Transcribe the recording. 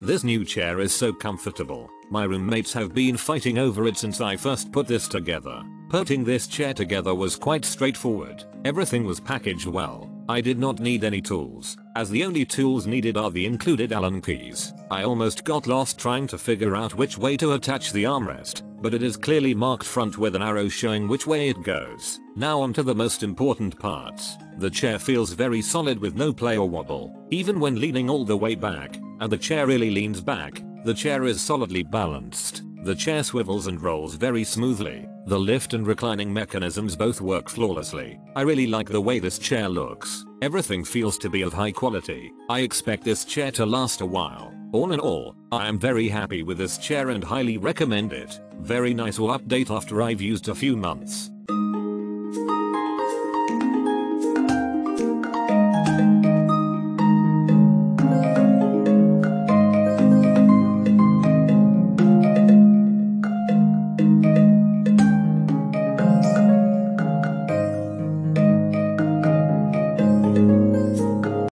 This new chair is so comfortable. My roommates have been fighting over it since I first put this together. Putting this chair together was quite straightforward. Everything was packaged well. I did not need any tools, as the only tools needed are the included Allen keys. I almost got lost trying to figure out which way to attach the armrest, but it is clearly marked front with an arrow showing which way it goes. Now onto the most important parts. The chair feels very solid with no play or wobble, even when leaning all the way back. And the chair really leans back. The chair is solidly balanced. The chair swivels and rolls very smoothly. The lift and reclining mechanisms both work flawlessly. I really like the way this chair looks. Everything feels to be of high quality. I expect this chair to last a while. All in all, I am very happy with this chair and highly recommend it. Very nice update after I've used a few months.